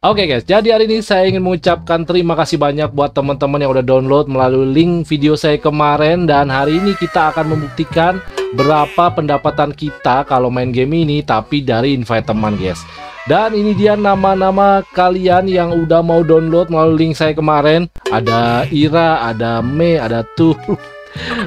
Oke guys, jadi hari ini saya ingin mengucapkan terima kasih banyak buat teman-teman yang udah download melalui link video saya kemarin. Dan hari ini kita akan membuktikan berapa pendapatan kita kalau main game ini, tapi dari invite teman guys. Dan ini dia nama-nama kalian yang udah mau download melalui link saya kemarin. Ada Ira, ada Mei, ada Tuh.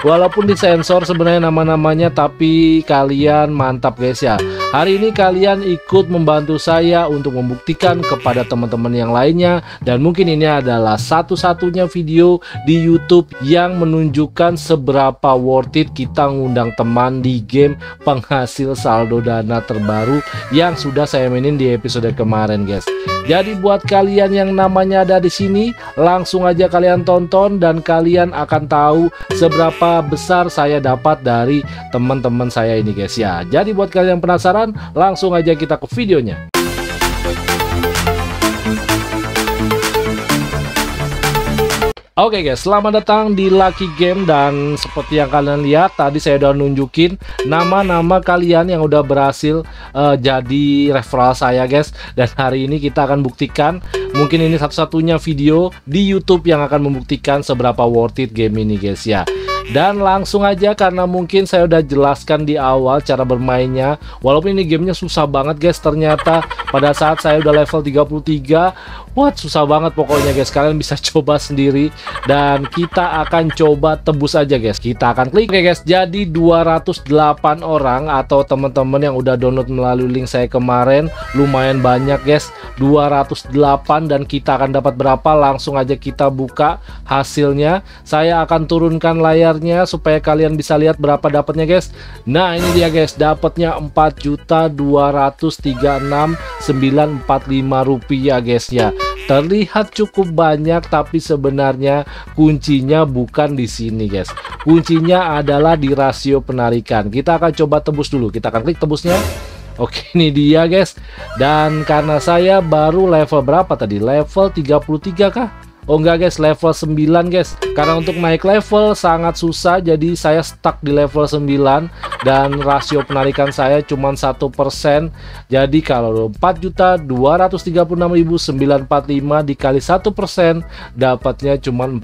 Walaupun disensor sebenarnya nama-namanya, tapi kalian mantap guys ya. Hari ini kalian ikut membantu saya untuk membuktikan kepada teman-teman yang lainnya. Dan mungkin ini adalah satu-satunya video di YouTube yang menunjukkan seberapa worth it kita ngundang teman di game penghasil saldo dana terbaru yang sudah saya mainin di episode kemarin guys. Jadi buat kalian yang namanya ada di sini, langsung aja kalian tonton dan kalian akan tahu seberapa besar saya dapat dari teman-teman saya ini guys ya. Jadi buat kalian yang penasaran, langsung aja kita ke videonya. Oke guys, selamat datang di Lucky Game. Dan seperti yang kalian lihat tadi, saya udah nunjukin nama-nama kalian yang udah berhasil jadi referral saya guys. Dan hari ini kita akan buktikan, mungkin ini satu-satunya video di YouTube yang akan membuktikan seberapa worth it game ini guys ya. Dan langsung aja, karena mungkin saya udah jelaskan di awal cara bermainnya. Walaupun ini gamenya susah banget guys, ternyata pada saat saya udah level 33, what, susah banget pokoknya guys. Kalian bisa coba sendiri dan kita akan coba tebus aja guys. Kita akan klik. Oke guys, jadi 208 orang atau teman-teman yang udah download melalui link saya kemarin, lumayan banyak guys, 208. Dan kita akan dapat berapa, langsung aja kita buka hasilnya. Saya akan turunkan layar supaya kalian bisa lihat berapa dapatnya guys. Nah ini dia guys, dapatnya 4.236.945 rupiah guys ya. Terlihat cukup banyak, tapi sebenarnya kuncinya bukan di sini guys. Kuncinya adalah di rasio penarikan. Kita akan coba tebus dulu, kita akan klik tebusnya. Oke, ini dia guys. Dan karena saya baru level berapa tadi, level 33 kah? Oh enggak guys, level 9 guys. Karena untuk naik level sangat susah, jadi saya stuck di level 9. Dan rasio penarikan saya cuma 1%. Jadi kalau 4.236.945 dikali 1%, dapatnya cuma 42.369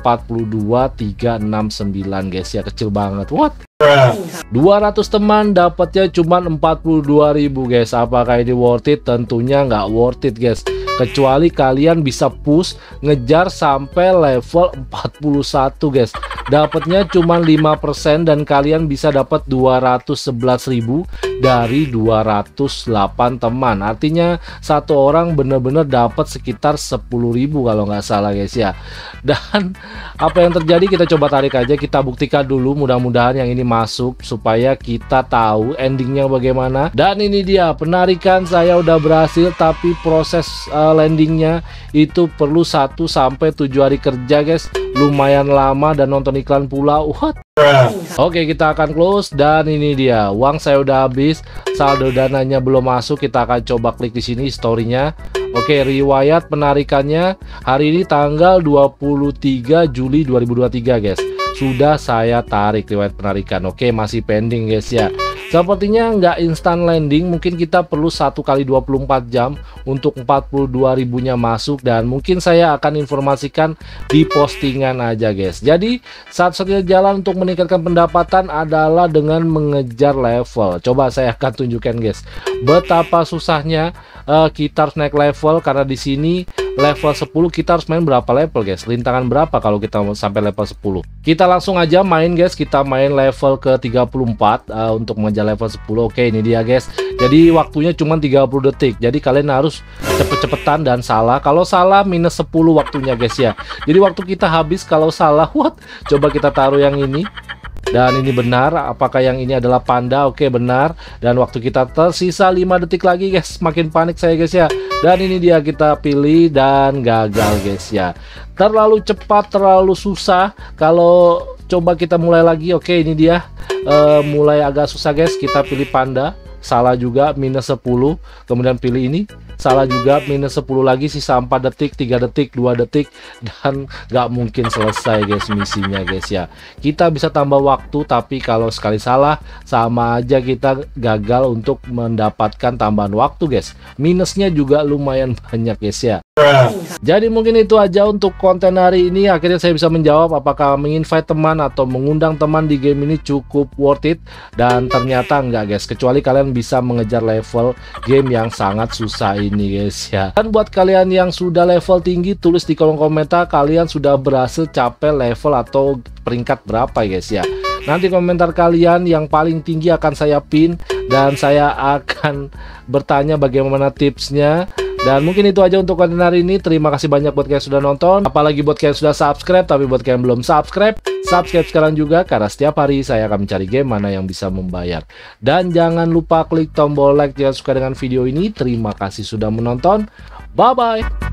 guys ya. Kecil banget, what? 200 teman dapatnya cuma 42.000 guys. Apakah ini worth it? Tentunya nggak worth it guys. Kecuali kalian bisa push, ngejar sampai level 41 guys. Dapatnya cuma 5% dan kalian bisa dapat 211.000 dari 208 teman. Artinya satu orang bener-bener dapat sekitar 10.000 kalau nggak salah guys ya. Dan apa yang terjadi, kita coba tarik aja, kita buktikan dulu. Mudah-mudahan yang ini masuk supaya kita tahu endingnya bagaimana. Dan ini dia, penarikan saya udah berhasil, tapi proses landingnya itu perlu 1-7 hari kerja guys. Lumayan lama dan nonton iklan pula, what? Oke, kita akan close. Dan ini dia, uang saya udah habis, saldo dananya belum masuk. Kita akan coba klik di sini historinya. Oke, riwayat penarikannya hari ini tanggal 23 Juli 2023 guys. Sudah saya tarik riwayat penarikan. Oke, masih pending guys ya. Sepertinya nggak instan landing, mungkin kita perlu 1 kali 24 jam untuk 42.000-nya masuk. Dan mungkin saya akan informasikan di postingan aja guys. Jadi satu-satunya jalan untuk meningkatkan pendapatan adalah dengan mengejar level. Coba saya akan tunjukkan guys, betapa susahnya kita harus naik level. Karena di sini level 10 kita harus main berapa level guys? Rintangan berapa kalau kita sampai level 10? Kita langsung aja main guys, kita main level ke 34 untuk mengejar level 10. Oke, ini dia guys. Jadi waktunya cuma 30 detik. Jadi kalian harus cepet-cepetan dan salah. Kalau salah minus 10 waktunya guys ya. Jadi waktu kita habis kalau salah, what? Coba kita taruh yang ini. Dan ini benar, apakah yang ini adalah panda? Oke, benar. Dan waktu kita tersisa 5 detik lagi guys. Makin panik saya guys ya. Dan ini dia, kita pilih dan gagal guys ya. Terlalu cepat, terlalu susah. Kalau coba kita mulai lagi. Oke, ini dia, mulai agak susah guys. Kita pilih panda, salah juga, minus 10. Kemudian pilih ini, salah juga, minus 10 lagi. Sisa 4 detik, 3 detik, 2 detik. Dan nggak mungkin selesai guys misinya guys ya. Kita bisa tambah waktu, tapi kalau sekali salah sama aja kita gagal untuk mendapatkan tambahan waktu guys. Minusnya juga lumayan banyak guys ya. Jadi mungkin itu aja untuk konten hari ini. Akhirnya saya bisa menjawab apakah menginvite teman atau mengundang teman di game ini cukup worth it. Dan ternyata enggak, guys. Kecuali kalian bisa mengejar level game yang sangat susah ini, guys, ya. Dan buat kalian yang sudah level tinggi, tulis di kolom komentar kalian sudah berhasil capai level atau peringkat berapa, guys, ya. Nanti komentar kalian yang paling tinggi akan saya pin dan saya akan bertanya bagaimana tipsnya. Dan mungkin itu aja untuk konten hari ini. Terima kasih banyak buat kalian sudah nonton. Apalagi buat kalian sudah subscribe. Tapi buat kalian belum subscribe, subscribe sekarang juga. Karena setiap hari saya akan mencari game mana yang bisa membayar. Dan jangan lupa klik tombol like jika suka dengan video ini. Terima kasih sudah menonton. Bye-bye.